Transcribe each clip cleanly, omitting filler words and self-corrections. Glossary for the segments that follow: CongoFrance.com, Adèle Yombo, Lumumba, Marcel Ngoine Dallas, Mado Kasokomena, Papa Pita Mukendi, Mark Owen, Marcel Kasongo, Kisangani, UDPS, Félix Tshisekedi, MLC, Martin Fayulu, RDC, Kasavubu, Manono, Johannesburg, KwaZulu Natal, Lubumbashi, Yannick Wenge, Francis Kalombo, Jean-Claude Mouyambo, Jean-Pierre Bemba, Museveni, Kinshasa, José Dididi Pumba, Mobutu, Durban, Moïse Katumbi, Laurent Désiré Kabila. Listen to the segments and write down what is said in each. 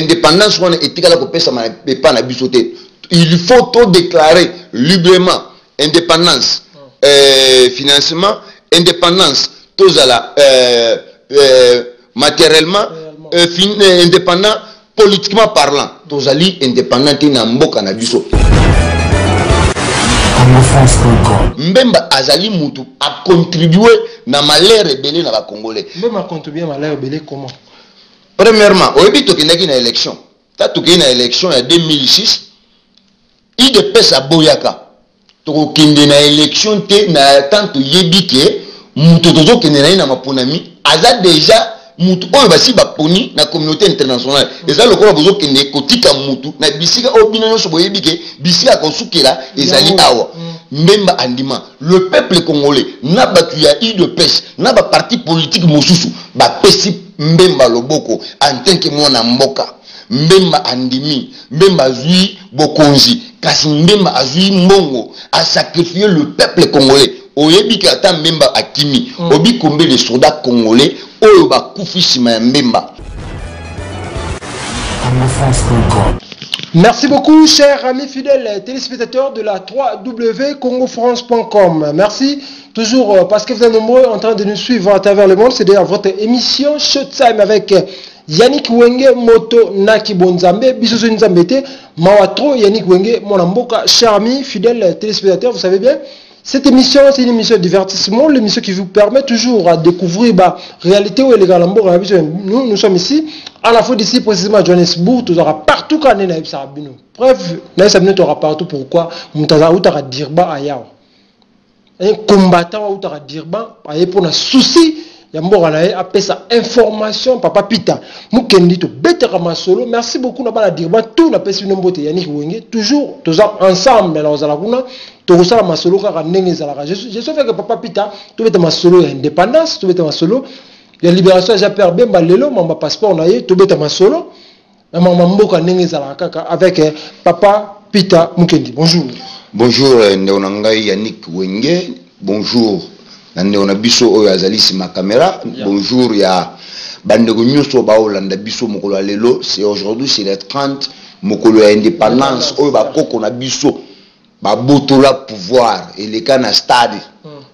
indépendance wana etikala kopesa ma pepa na biso te. Il faut tout déclarer librement indépendance, financement, indépendance tozala matériellement, indépendant politiquement parlant, tozali indépendant na mboka na biso. Mbemba azali mutu a contribué na malheur rebelle na ba Congolais. Mbemba a contribué à malheur rebelle comment? Premièrement, au début de l'élection, en 2006, il dépêche à Boyaka. Tokende na élection te na tanto yebike mutu tozo kenena na maponami aza déjà mutu oyo basi baponi na communauté internationale eza lokola bozo kende kotika mutu na bisika obina nyonso boyebike bisika konsukela ezali awa mbemba andima le peuple congolais na batu ya UDPS na ba parti politique mosusu bapesi mbemba loboko en tant que mwana mboka mbemba andimi mbemba zui bokonzi kasi mbemba azui mbongo a sacrifier le peuple congolais oyebi ki ata mbemba akimi obi kombe les soldats congolais oyo bakufi sima ya mbemba. Merci beaucoup chers amis fidèles téléspectateurs de la 3W CongoFrance.com. Merci toujours parce que vous êtes nombreux en train de nous suivre à travers le monde. C'est d'ailleurs votre émission Showtime avec Yannick Wenge moto naki bonzambe bisozo nzambete mawatro Yannick Wenge monamboka charmi fidèle téléspectateur. Vous savez bien cette émission c'est une émission de divertissement, l'émission qui vous permet toujours à découvrir la réalité où les galambo nous sommes ici à la fois d'ici précisément à Johannesburg tu auras partout quand on est à Bino bref naïsabino tu auras partout pourquoi mutaza ou t'auras dirba ayao un combattant ou t'auras dirba ayé pour un souci. Yambora nae appelle ça information Papa Pita Mukendi to Beterama solo. Merci beaucoup na bala dirba tout na pesi nombote Yannick Wenge toujours tous ensemble na ozalakuna to sala masolo ka ndenge zalaka je sais que Papa Pita to betama solo ya indépendance to betama solo ya libération ya Jean-Pierre Bemba lelo mamba passeport nae to betama solo na mamba mboka ndenge zalaka kaka avec Papa Pita Mukendi. Bonjour. Bonjour Ndeonangai Yannick Wenge. Bonjour on a biso oyo azali sima caméra. Bonjour ya bandeko nyonso ba Hollande biso mokolo lelo c'est aujourd'hui c'est les 30 mokolo ya indépendance oyo ba koko na biso ba botola pouvoir et les kana stade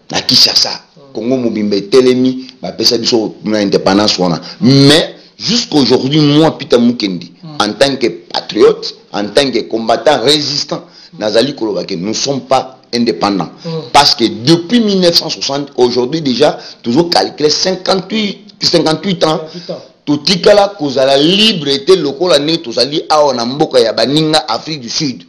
na Kinshasa Congo mobimba telemi ba pesa biso na indépendance wana mais jusqu'aujourd'hui moi Pita Mukendi en tant que patriote en tant que combattant résistant nazali koloba que nous ne sommes pas indépendant. Parce que depuis 1960, aujourd'hui déjà, toujours calculé 58 ans, tout ikala kozala libre était lokola ne tozali awa na mboka ya baninga Afrique du Sud.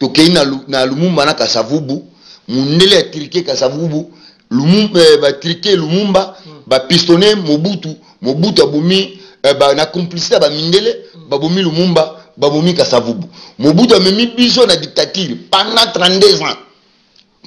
Tokei na Lumumba na Kasavubu, mundele ya Tirike Kasavubu, Lumumba ba Tirike Lumumba, ba pistonné Mobutu, Mobutu abumi ba na complicité ba mindele, ba bomi Lumumba. Babomi Kasavubu. Mobutu a mis biso na dictature pendant 32 ans.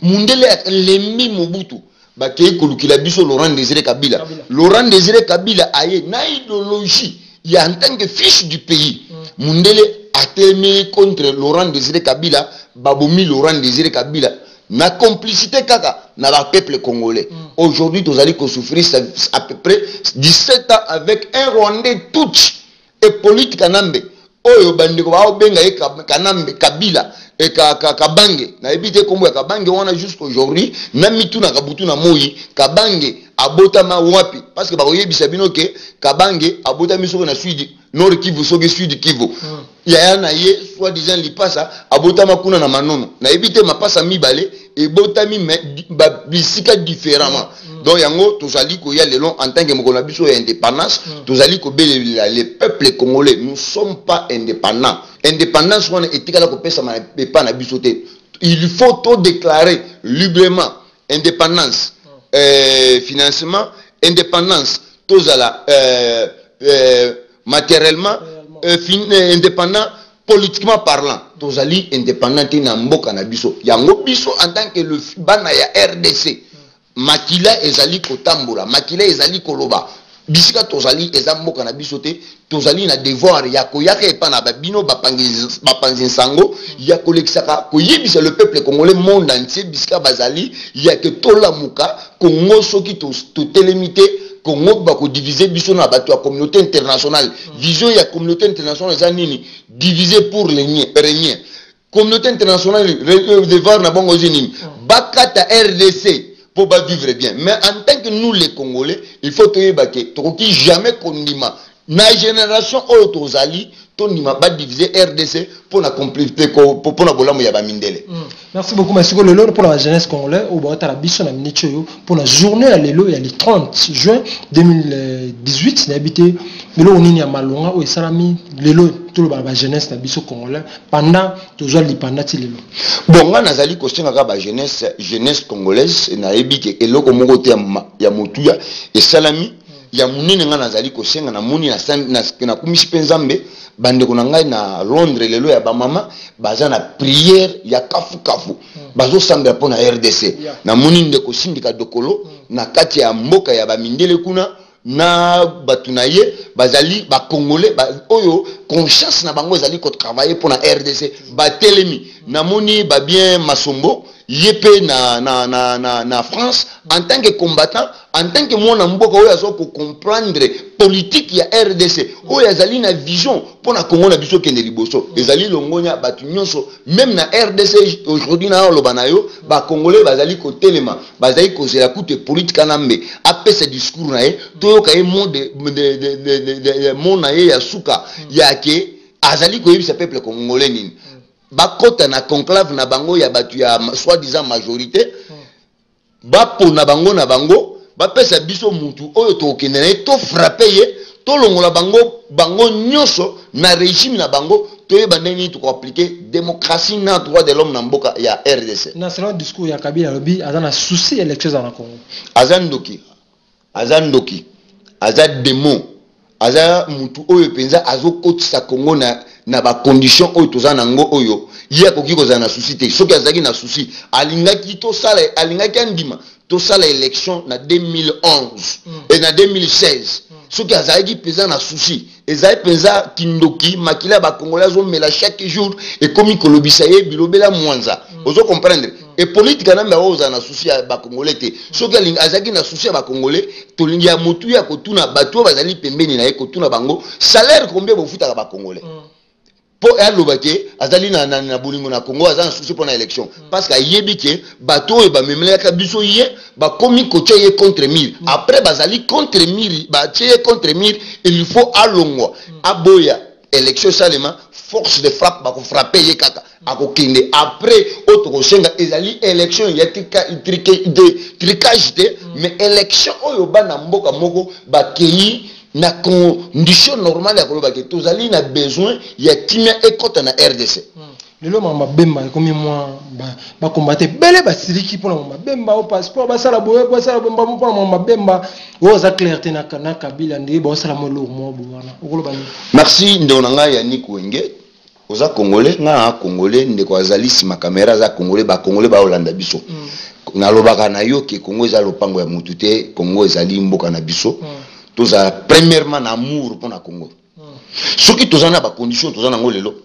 Mundele a l'emmi Mobutu. Bakeye kolukila biso Laurent Désiré Kabila. Laurent Désiré Kabila aye na idéologie. Il en tant que fiche du pays. Mundele a témoigné contre Laurent Désiré Kabila. Babomi Laurent Désiré Kabila. Na complicité kaka na la peuple congolais. Aujourd'hui, tous allez qu'on souffrir à peu près 17 ans avec un Rwandais tout et politique anambe. Oyo bandeko ba obenga e kanambe Kabila e kabange na ebite kombo ya kabange wana jusqu'aujourd'hui na mitu na kabutu na moyi kabange abotama wapi parce que ba oyebisa bino ke kabange abotami soko na Sud Nord Kivu soki Sud Kivu ya na ye soi-disant lipasa abotama kuna na manono na ebite mapasa mibale e botami ba bisika différemment. Donc yango tozali ko ya lelo en tant que mokolo biso ya indépendance tozali ko belela les peuples congolais nous sommes pas indépendants indépendance wana etikala ko pesa ma pepa na biso te il faut tout déclarer librement indépendance financement indépendance tozala matériellement indépendant politiquement parlant tozali indépendant na mboka na biso yango biso en tant que le bana ya RDC Makila ezali kotambola, makila ezali koloba. Bisika tozali ezambo kana bisote, tozali na devoir ya koyaka epana babino bapanzi sango, ya kolekisaka koyebisa le peuple congolais monde entier bisika bazali, ya ke tola muka kongo soki to telemite Congo va diviser la communauté internationale. Vision de la communauté internationale, c'est diviser pour régner. Communauté internationale, de voir la Bakata RDC pour vivre bien. Mais en tant que nous les Congolais, il faut que jamais qu'on n'y ma. La génération autres alliés, on n'y ma pas diviser RDC pour la compléter pour la bola moya bamindele. Merci beaucoup, monsieur Lelo, pour la jeunesse congolaise au bas de la biche la minute pour la journée à Lelo et le 30 juin 2018 d'habiter Lelo on y a malonga au Salami Lelo tout le bas la jeunesse la biche congolaise pendant toujours les pendant Lelo. Bon, on a zali question à la jeunesse congolaise na ebike et Lelo comme on goûte ya motuya et Salami ya munene nga nazali kosenga na moni na kumisipe nzambe bandeko na ngai na Londres lelo ya ba mama baza na prière ya kafu kafu bazo sambela pona RDC na moni ndeko sindika dokolo na kati ya mboka ya ba mindele kuna na batunaye bazali ba congolais oyo conscience na bango ezali ko travailler pona RDC ba telemi na moni ba bien masombo yepé na France en tant que combattant en tant que moi n'amboka oya so ko comprendre politique ya RDC oya zali na vision pour na Congo na biso kende liboso ezali longonya batu nyonso même na RDC aujourd'hui na lo banayo ba congolais bazali ko telema bazali ko zela coûte politique anambe après ce discours na ye to ka e monde de monde na ye ya suka yake azali ko yebisa peuple congolais nini ba kota na conclave na bango ya batu ya soi-disant majorité ba pona bango na bango bapesa biso mutu oyo to okendena to frapper ye to longola bango nyoso na régime na bango to yeba ndeni to appliquer démocratie na droit de l'homme na mboka ya RDC na selon discours ya Kabila lobi azana souci élections na Congo azandoki azad demo aza mutu oyo penza azokotisa Congo na ba condition oyo toza nango oyo ya kokiko za na souci te soki azaki na souci alingaki to sala alingaki andima tout ça l'élection en 2011 et en 2016 ceux qui azaiki pesa na souci ezai pesa kindoki makila ba congolais zo mela chaque jour et comme ikolobisa ye bilobela mwanza ozo comprendre et politique na mba oza na souci ba congolais te ceux qui azaiki na souci ba congolais to lingia mutu ya kotuna bato bazali pembeni na ye kotuna bango salaire combien bofuta ba congolais pour alobake azali na bolingo na Congo azan souci pour na élection parce que yebike bato e ba memela ka biso ye ba komi kote ye contre mille après bazali contre mille ba tie contre mille il faut alongwa aboya élection seulement force de frappe ba ko frapper ye kaka akokende après autre senga ezali élection yetika tricage de mais élection oyo ba na mboka moko ba keyi na condition normale ya koloba ke tozali na besoin ya timia ekota na RDC lelo mama bemba komi moi ba combattre belle ba siriki pona mama bemba au passeport ba sala boye ba sala bemba pona mama bemba oza clarté na Kabila ndi ba sala mo lo mo bwana okoloba ni merci ndona nga Yannick Wenge oza congolais na congolais ndeko azali sima caméra za congolais ba Hollanda biso na lobaka na yo ke Congo za lopango ya mutu te Congo ezali mboka na biso tous a premièrement l'amour pour la Congo. Ceux qui tous en a pas condition tous en ont les lots.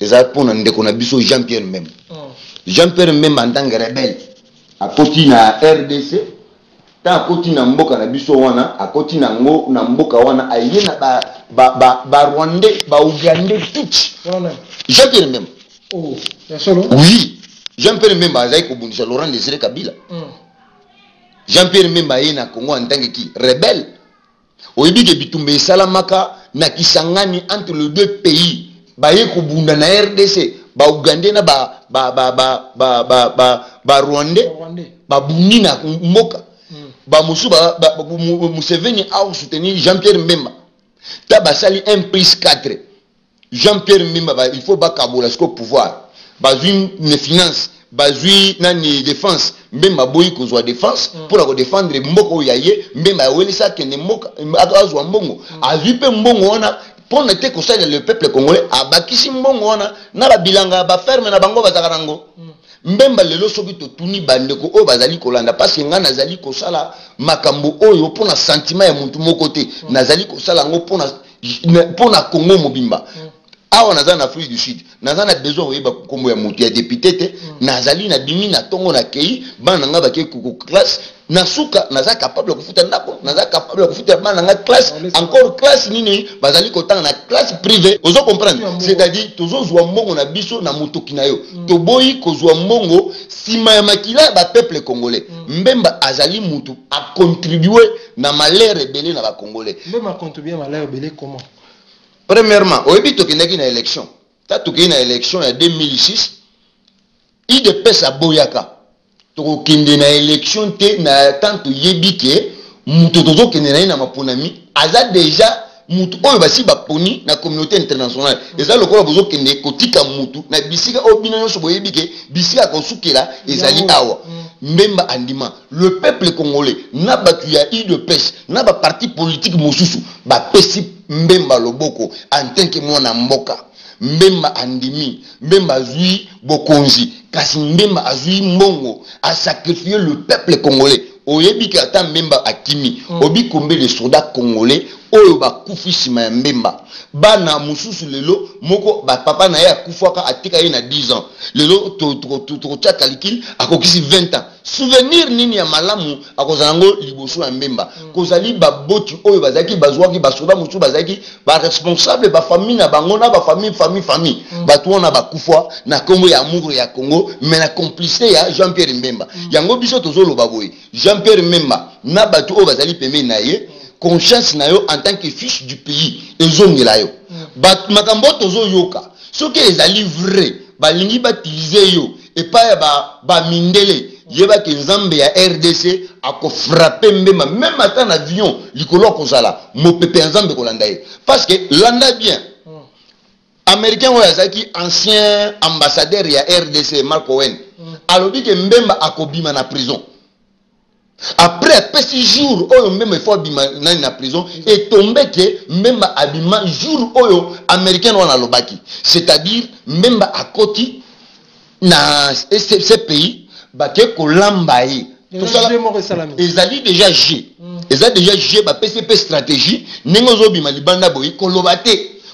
Les apôtres n'ont qu'on a biso Jean-Pierre même. Jean-Pierre même en tant que rebelle. À côté na RDC, tant à côté na mboka na biso wana, à côté na ngo na mboka wana aïe na ba Rwandais, ba Ougandais tout. Jean-Pierre même. Oh, oui, Jean-Pierre même a été combattu Laurent Désiré Kabila. Jean-Pierre même a été na Congo en tant que qui rebelle. Oyebi ke bitumbe salamaka na kisangani entre les deux pays ba yeko bunda na RDC ba Uganda na ba Rwandais ba bundi na mboka ba musu ba Museveni au soutenir Jean-Pierre Bemba ta basali 1+4 Jean-Pierre Bemba il faut ba kabola ce pouvoir ba zui ne finance bazui nani défense mbemba boyi kozwa défense pour la défendre mboko oyaye mbemba yawelisa kende mboka akazwa mbongo azwi pe mbongo wana pona te kosalela le peuple congolais abakisi mbongo wana na babilanga ba ferme na bango bazaka nango mbemba lelo soki totuni bandeko oyo bazali kolanda parce que nga nazali kosala makambo oyo pona sentiment ya muntu moko te nazali kosala ngo pona Congo mobimba awa nazana na Afrique du Sud Nazana besoin oui ba kombo ya moto ya député nazali na bimi na tongo na kei bana nga ba keko classe na suka naza capable kufuta ndako naza capable kufuta bana nga classe encore classe nini bazali kotanga na classe privée ozo comprendre c'est-à-dire toujours zwa mbongo na biso na moto kinayo toboyi kozwa mbongo sima ya makila ba peuple congolais mbemba azali mutu a contribuer na malheur rebelle na ba congolais mbemba contribuer malheur rebelle comment premièrement oyebito kinaki na élection ta toki na élection en 2006 IDP sa boyaka to kende na élection te na tanto yebike muto tozo kende na maponami aza déjà muto oyo basi baponi na communauté internationale eza lokola bozo kende kotika mutu na bisika obina nyonso boyebike bisika konsukela ezali awa même andima le peuple congolais n'a battu ya IDP n'a ba parti politique mosusu ba pesi mbemba loboko en tant que mwana mboka Mbemba andimi, Mbemba azui bokonzi, kasi Mbemba azui mongo, a sacrifié le peuple congolais. Oyebi kata Mbemba akimi, obi kombe les soldats congolais, oyoba kufi sima Mbemba. Bana mususu lelo, moko ba papa na ya kufuaka atika yena 10 ans. Lelo to kalikil, akokisi 20 ans. Souvenir nini ya malamu akozango liboso ya Mbemba. Kozali baboti oyo bazaki bazwaki basoda musu bazaki ba responsable ba famille na bangona ba famille. Batu ona ba kufwa na kombo ya mugro ya Congo mais na complicité ya Jean-Pierre Bemba. Yango biso tozolo baboye. Jean-Pierre Bemba na batu oyo bazali peme na ye conscience na yo en tant que fiche du pays ezongi la yo. Bat makambo tozo yoka. Soki ezali vrai balingi batilize yo et pas ba mindele Yeba ke nzambe ya RDC ako frappe mbema même ata na avion likolo kozala mo pepe nzambe kolanda ye parce que landa bien américain oyazaki ancien ambassadeur ya RDC Mark Owen alobi ke mbemba akobima na prison après apesi jour oyo mbemba il faut abima na prison et tombe ke mbemba abima jour oyo américain wana lobaki c'est-à-dire mbemba akoti na ce pays Baké Kolambaye. Tout ça, ils allaient déjà G. Ils allaient déjà G, bah PCP stratégie, Nengozobi Malibanda Boy, Kolobate,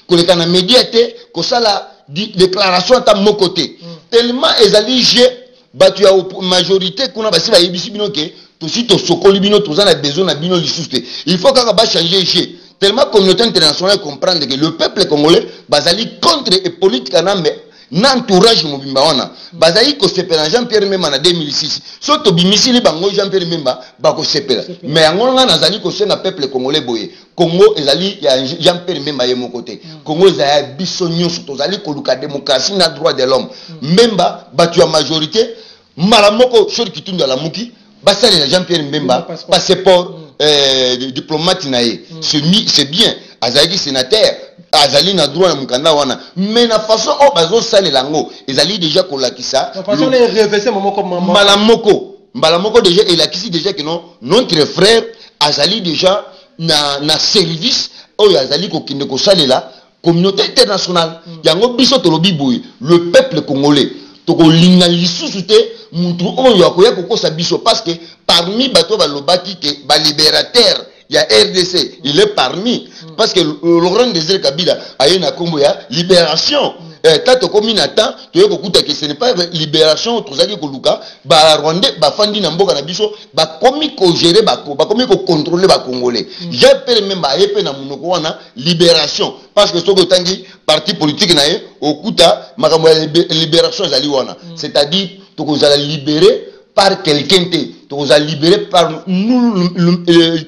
Kolekana Médiate, Kosala déclaration à mon côté. Tellement ils allaient G, bah tu as majorité qu'on a passé la ABC Binoke, tout si tu socolibino, tout ça n'a besoin à Bino Lissousté. Il faut qu'on va changer G. Tellement la communauté internationale comprend que le peuple congolais, bah allait contre et politique à l'âme. N'entourage Mobimba wana bazali ko sepela Jean-Pierre Bemba na 2006 so to bimisili bango Jean-Pierre Bemba ba ko sepela mais yango nga nazali ko senga peuple congolais boye Congo ezali ya Jean-Pierre Bemba ye mon côté Congo ezaya biso nyonso tozali ko luka démocratie na droit de l'homme Bemba batu ya majorité malamoko shori kitunda la muki basali na Jean-Pierre Bemba passeport diplomate na ye c'est bien azali sénateur Azali na droit ya mukanda wana mais na façon o bazo sale lango ezali déjà kolakisa na façon les reverser momoko maman malamoko déjà elakisi déjà que non notre frère azali déjà na service oyo azali ko kinde ko sale la communauté internationale yango biso tolobi boye le peuple congolais to ko linga lisusu te mutu oyo akoya kokosa biso parce que parmi bato balobaki ke ba libérateur Il y a RDC, il est parmi. Parce que Laurent Désiré Kabila a eu la libération. Tant que comme il attend, tu as beaucoup de questions. Ce n'est pas libération, tu as dit que Luka, Rwandais, Fandi, Nambo, Kanabiso, comme il faut gérer, comme il faut contrôler les Congolais. J'appelle même à Epe Namunokwana libération. Parce que ce que tu as dit, parti politique, au Kuta, libération, c'est-à-dire que vous allez libérer par quelqu'un. Tu vous as libéré par nous,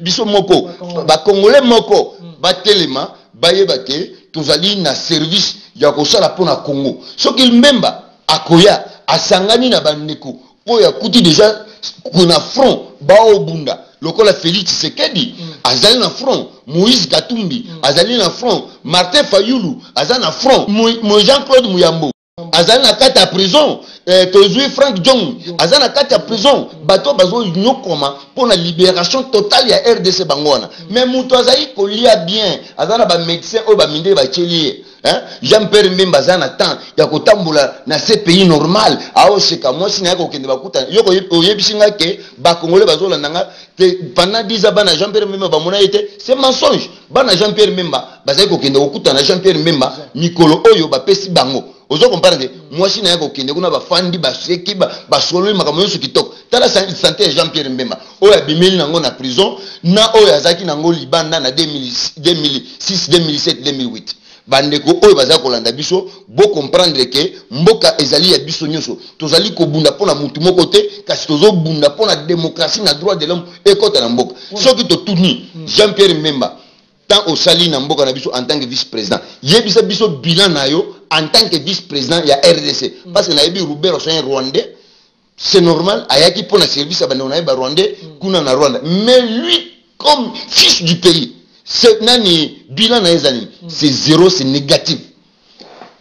biso moko, ba congolais moko, ba telema, ba yebake, tu as dit na service ya kosala pona Congo. Ce qu'il memba akoya asangani na bandeko, oya kuti déjà qu'on a front ba obunda. Lokola Félix Tshisekedi, azali na front, Moïse Katumbi, azali na front, Martin Fayulu, azali na front, Jean-Claude Mouyambo. Azali na kati ya prison, tozui Frank John, azali na kati ya prison, bato bazo nyokoma pour la libération totale ya RDC bangwana. Mais muto azali kolia bien, azali na ba médecin o ba minde ba chelier. Jean-Pierre Bemba azali na temps ya kotambola na ce pays normal, ao seka mwasi na yako kende bakuta. Yoko yebisinga ke ba Congolais bazo la nanga pendant 10 ans bana Jean-Pierre Bemba ba mona ete, c'est mensonge. Bana Jean-Pierre Bemba bazali ko kende bakuta na Jean-Pierre Bemba, Mikolo oyo ba pesi bango. Ozo comprendre moi si na ko kende kuna ba fandi ba seki ba solo makambo yo kitok. Tala santé Jean-Pierre Bemba. O ya bimeli nango na prison na o ya zaki nango libanda na 2006 2007 2008. Bandeko oyo baza kolanda biso bo comprendre que mboka ezali ya biso nyonso. Tozali ko bunda pona mutu moko te kasi tozo bunda pona démocratie na droit de l'homme ekota na mboka. Soki to tuni Jean-Pierre Bemba tant au sali na mboka na biso en tant que vice-président. Yebisa biso bilan na yo en tant que vice-président ya RDC parce que na yebi Roubert c'est un Rwandais. C'est normal ayaki pona service abandona na ba Rwandais kuna na Rwanda. Mais lui comme fils du pays c'est nani bilan na ezali c'est zéro, c'est négatif.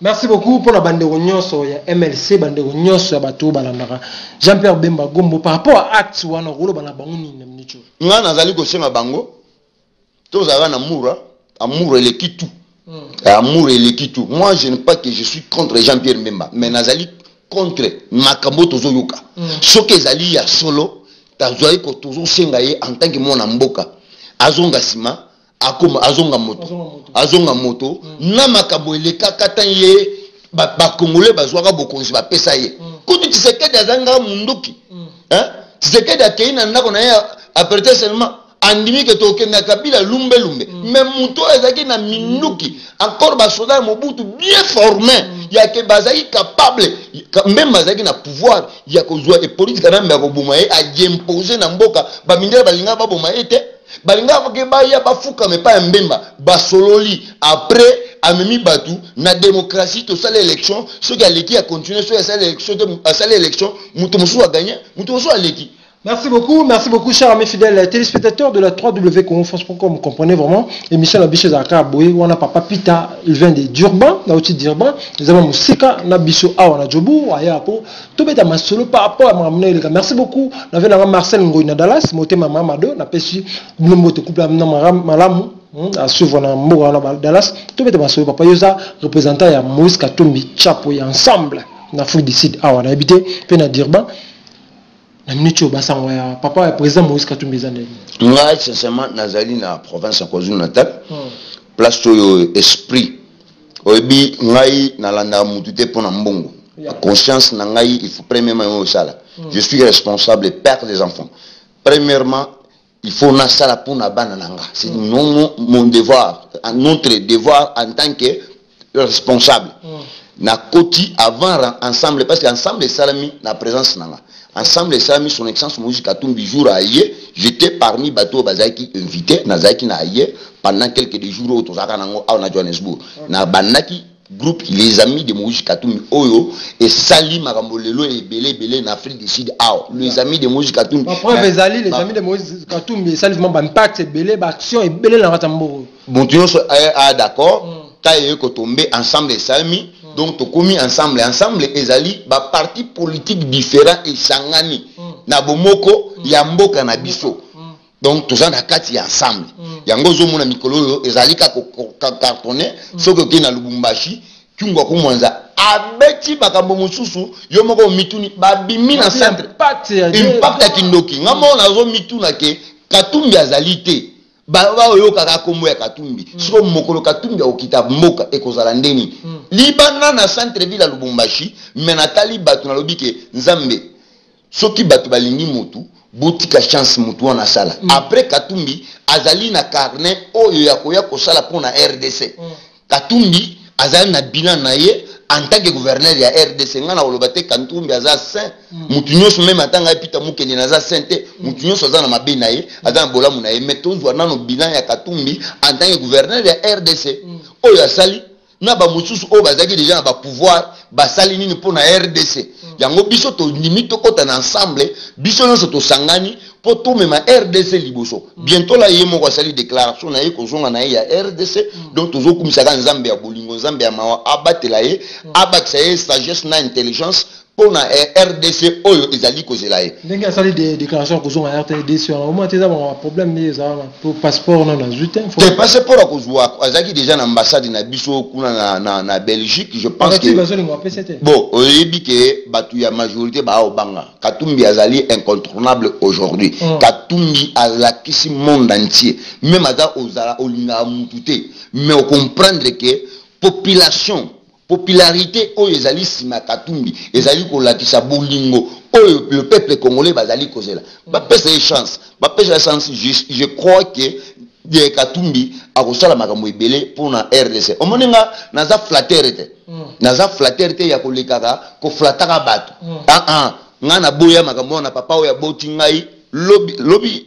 Merci beaucoup pour la bande rognonso ya MLC bande rognonso ya bato balandaka Jean-Pierre Bemba Gombo par rapport à acte wana rolo bana banguni na mnicho ngana zali ko sema bango tozaka na mura amour eleki tout amour eleki tout. Moi je ne pas que je suis contre Jean-Pierre Bemba mais nazali contre makambo tozo yoka soki ezali ya solo tazali ko tozo senga ye en tant que mona mboka azonga sima akoma azonga moto na makambo le kakatan ye ba kongole bazwaka bokonzi ba pesa ye kuti tisekede azanga munduki hein tisekede akeina ndako na ye aperte seulement andimi ke toke na Kabila lumbe lumbe mais muto ezaki na minuki encore ba soda mobutu bien formé ya ke bazaki capable même bazaki na pouvoir ya kozwa e politique na mbako bumaye a imposer na mboka ba mindela balinga ba bumaye te balinga ba ya bafuka mais pas mbemba basololi après amemi batu na démocratie to sale élection ceux qui aleki a continuer ceux à sale élection muto musu a gagner muto musu aleki. Merci beaucoup chers amis fidèles téléspectateurs de la 3W CongoFrance.com. Vous comprenez vraiment l'émission la biche zaka boy on a Papa Pita il vient de Durban na outil Durban nous avons musika na bicho a on a jobu aya po tout beta masolo par rapport à m'amener les gars. Merci beaucoup on avait Marcel Ngoine Dallas moté maman mado na pesi nombo te couple na malamu à suivre na mboka na Dallas tout beta masolo papa yoza représentant ya Moïse Katumbi chapo ya ensemble na foule décide a on a habité pe na Durban. Papa est présent Moïse Katumbi Zandeli. Moi, sincèrement, Nazali na province en Kwazulu Natal. Place to esprit. Oyebi ngai na landa mutute pona mbongo. Conscience na ngai il faut premièrement au sala. Je suis responsable père des enfants. Premièrement, il faut na sala pour na bana nanga. C'est mon devoir, notre devoir en tant que responsable. Na koti avant ensemble parce qu'ensemble salami na présence nanga. Ensemble les amis, son excellence Moïse Katumbi jour à Aïe, j'étais parmi bateau Bazaki invité, Nazaki na Aïe, pendant quelques jours au Tosakanango à Johannesburg. Na Banaki groupe les amis de Moïse Katumbi Oyo et Sali Marambolelo et Belé en Afrique du Sud Ao. Les amis de Moïse Katumbi. Les amis de Moïse Katumbi et Sali Mambampact et Belé Baction et Belé Naratambo. Bon, tu es d'accord, taille que tombé ensemble les amis. Donc, tu commis ensemble, ezali, ba parti politique différent et sangani. Nabomoko, yambo kanabiso. Donc, tout ça, nakati ensemble. Yango zomo na mikolo, ezali kakartone, soko ke na Lubumbashi, kyungwa kumwanza. Abeti bakambo mususu, yomoko mituni, babimi na centre. Impact ya kindoki. Ngamo na zo mituna ke, Katumbi azali te. Ba oyo kaka kombo ya Katumbi. Soko mokolo Katumbi okita moka ekozala ndeni. Libana na centre-ville à Lubumbashi, mais natali batu na lobi ke Nzambe. Soki batu balingi mutu, botika chance mutu wana sala. Après Katumbi, azali na carnet oyo ya kosala pona RDC. Katumbi azali na bilan na ye en tant que gouverneur ya RDC ngana olobate Katumbi aza saint. Mutu nyonso même en tant que Pita Mukendi naza saint te. Mutu nyonso aza na mabe na ye, aza bolamu na ye, mais tonzo na no bilan ya Katumbi en tant que gouverneur ya RDC. Oyo asali na ba mususu o bazaki déjà na ba pouvoir basali nini pour na RDC yango biso to nimi to kota na ensemble biso nyonso to sangani po to mema RDC liboso bientôt la ye moko asali déclaration na ye kozonga na ye ya RDC donc tozo kumisaka Nzambe ya bolingo Nzambe ya mawa abatela ye abakisa ye sagesse na intelligence pour na RDC oyo ezali kozela ye ndenge asali des déclarations kozonga na RDC au moment teza ba problème ni ezala pour passeport na zutin faut te passeport akozwa azaki déjà na ambassade na biso kuna na Belgique je pense que bon oyebi ke batu ya majorité ba obanga Katumbi azali incontournable aujourd'hui Katumbi alakisi monde entier même aza ozala olinga mutu te mais comprendre que population popularité oyo ezali sima Katumbi ezali kolakisa bolingo oyo le peuple congolais bazali kozela bapesa ye chance bapesa la chance. Je crois que de Katumbi akosala makambo ebele pona RDC omonenga naza flatteur te naza flatteur te ya kolekaka ko flataka bato ngana boya makambo na papa oyo boti ngai lobby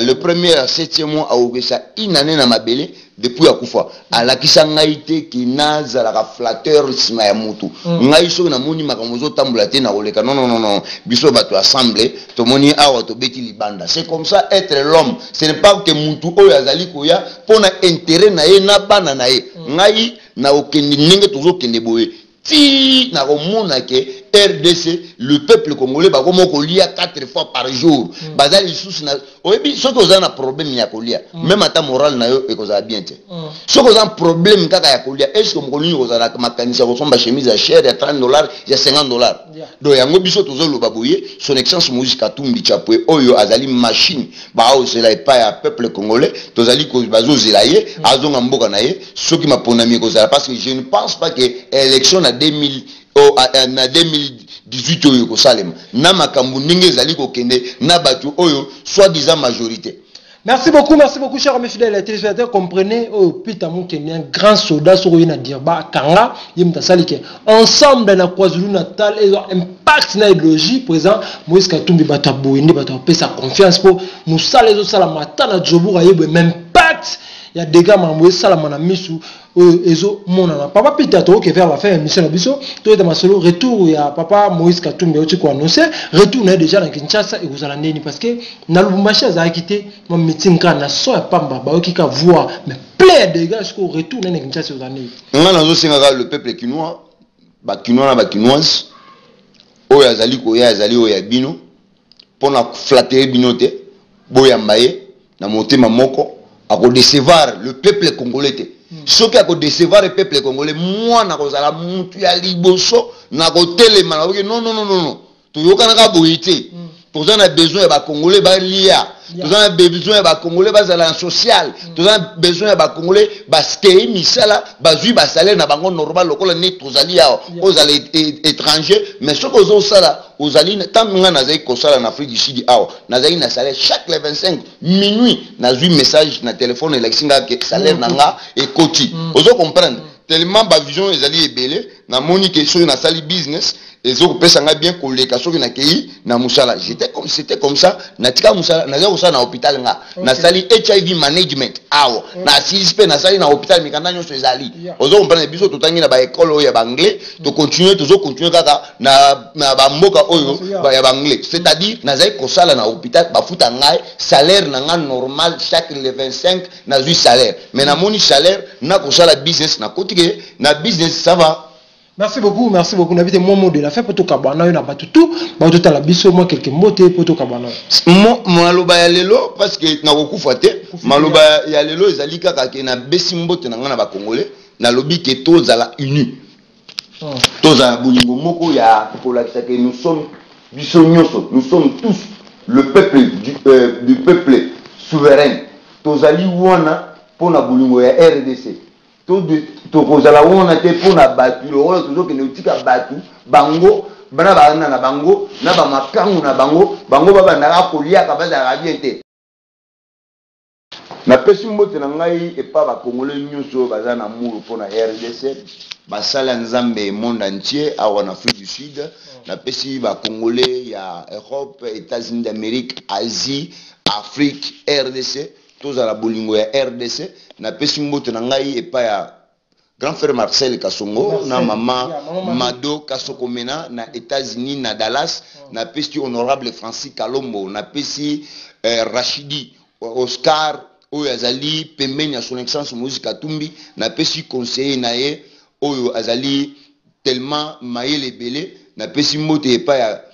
le premier à 7e mois à Ogessa une année na mabele depuis akufa alakisa ngai te ki nazalaka flatteur sima ya mutu ngai so na moni makambo zo tambula te na koleka non biso bato assemblée to moni awa to beti libanda. C'est comme ça être l'homme, ce n'est pas que mutu oyo azali koya pona intérêt na ye na bana na ye ngai na okendi ninge tozo kende boye ti na komona ke RDC, le peuple congolais, bah comme on lit 4 fois par jour, bazar ils souffrent. Oui, ceux qui ont un problème n'y a qu'au lia. Même à ta morale n'a eu et qu'on a bien été. Ceux qui ont un problème qu'à qu'au lia, est-ce qu'on connaît aux arabes ma canisse ressemble à chemise à cher à $30, à $50. Donc y a un gros bisou tous les babouillés. Son excellence Moïse Katumbi Chapoué, oyo azali machine, bah oh c'est là pas à peuple congolais, tous ali qu'on bazo zélaye, azon amboganaye. Ceux qui m'a ponami qu'on a parce que je ne pense pas que l'élection à 2000 en 2018 oyo salem na makambu ninge zali ko kende na batu oyo soi-disant majorité. Merci beaucoup chers amis fidèles téléspectateurs, comprenez Pita Mukendi un grand soldat sur yina dirba kanga yimta salike ensemble na KwaZulu Natal et impact na idéologie présent Moïse Katumbi bataboye ndi batapé sa confiance pour nous sale zo sala matana jobura yebwe même impact ya dégâts mambo sala mana misu ezo monana papa Pita to ke vers la fin émission na biso to eta masolo retour ya papa Moïse Katumbi oti ko annoncer retour na déjà na Kinshasa et vous allez neni parce que na Lubumbashi a quitté mon meeting ka na so pa mbaba oki ka voir mais plein de gars ko retour na Kinshasa vous allez ngana zo singa le peuple kinois ba kinois na ba kinoise o ya zali ko ya zali o ya bino pona flatter bino te boya mbaye na motema moko ako décevoir le peuple congolais. Ce qui a décevoir le peuple congolais, moi, je suis à Liboso, je suis à non. Tu as besoin de Congolais, tu as besoin de Congolais, tu as social, tu as besoin de Congolais, salaire normal, aux étrangers, mais ce que vous aux alliés, tant que nous avons en Afrique du Sud, nous avons un salaire chaque 25 minuit, nous avons un message dans le téléphone et le salaire nanga et cotis. Vous comprenez tellement ma vision est allée belle, na moni que sur na sali business, les autres personnes bien collé, car sur na kei na musala, j'étais comme c'était comme ça, na tika musala, na zéro ça na hôpital nga, na sali HIV management, na sispe na sali na hôpital mais quand on se zali, aux autres on prend des bisous tout tangi na ba école ou ya banglais, to continuer toujours continuer kaka na ba mboka oyo ba ya banglais, c'est-à-dire na zéro kosala na hôpital ba futa ngai salaire na nga normal chaque le 25 na zui salaire, mais na moni salaire na kosala business na koti na business ça va. Merci beaucoup n'avez mon mot de la fin pour tout cabana on a battu tout bah tout à la biso moi quelques mots pour tout cabana mon aloba ya lelo parce que na kokufa te maloba ya lelo ezali kaka ke na besimbo te na ba congolais na lobi ke tozala uni tozala bolingo moko ya kolakisa ke nous sommes biso nyonso nous sommes tous le peuple du peuple souverain tozali wana pona bolingo ya RDC tout la on a été pour la battu, le rôle toujours que nous tika battu, bango, brava na bango, naba makangu na bango, bango baba na kolia kabanda na biente. Na pesimbo te na ngai e pa ba congolais nyonso baza na muru pour na RDC, basala nzambe monde entier awa na Afrique du Sud, na pesi ba congolais ya Europe, États-Unis d'Amérique, Asie, Afrique, RDC. Tous à la bolingo ya RDC, na pesimbo te nangai epa ya grand frère Marcel Kasongo, na maman Mado Kasokomena, na États-Unis, na Dallas, na pesi honorable Francis Kalombo, na pesi Rachidi, Oscar, Oyo Azali, Pemenya son excellence Moïse Katumbi, na pesi conseiller nae, Oyo Azali, tellement maele belé, na pesimbo te epa ya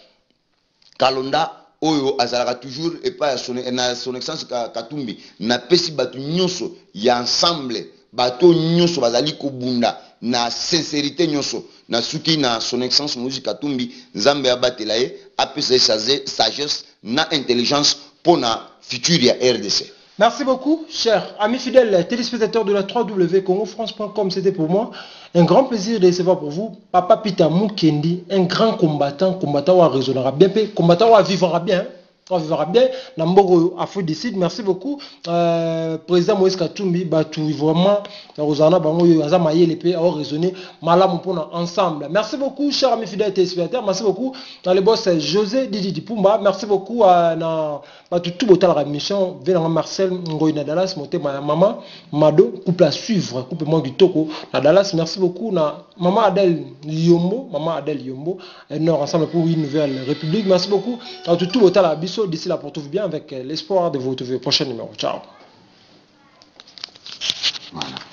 Kalonda, Oyo azalaka toujours et pas son excellence Katumbi na pesi batu nyonso ya ensemble bato nyonso bazali kobunda na sincérité nyonso na suki na son excellence Moïse Katumbi nzambe abatela ye apesa sagesse na intelligence pona futur ya RDC. Merci beaucoup, chers amis fidèles téléspectateurs de la 3W CongoFrance.com. C'était pour moi un grand plaisir de recevoir pour vous Papa Pita Mukendi, un grand combattant, combattant à raisonnera bien, combattant à vivra bien. On verra bien, Nambo Afrique du Sud, merci beaucoup. Président Moïse Katumbi, Batou, vraiment, Rosana, Bango, Azamaye, l'épée, a raisonné, Malam, on ensemble. Merci beaucoup, chers amis fidèles téléspectateurs, merci beaucoup. Dans le boss, José Dididi Pumba, merci beaucoup à tout le temps de la mission, Vélan Marcel Ngoine Dallas, monté ma maman, Mado, couple à suivre, couple moi du Toko, à Dallas, merci beaucoup, na maman Adèle Yombo, nous ensemble pour une nouvelle république, merci beaucoup, à tout le temps la mission. D'ici là, portez-vous bien avec l'espoir de vous retrouver au prochain numéro. Ciao. Voilà.